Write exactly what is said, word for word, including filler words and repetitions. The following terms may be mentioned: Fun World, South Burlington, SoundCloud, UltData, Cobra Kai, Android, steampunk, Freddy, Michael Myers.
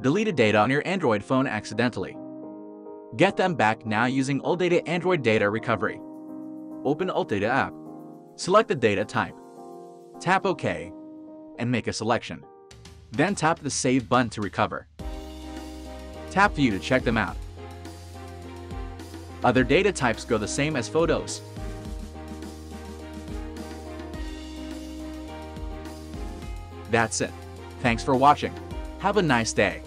deleted data on your Android phone accidentally. Get them back now using UltData Android Data Recovery. Open UltData app. Select the data type. Tap OK and make a selection. Then tap the Save button to recover. Tap View to check them out. Other data types go the same as photos. That's it. Thanks for watching. Have a nice day.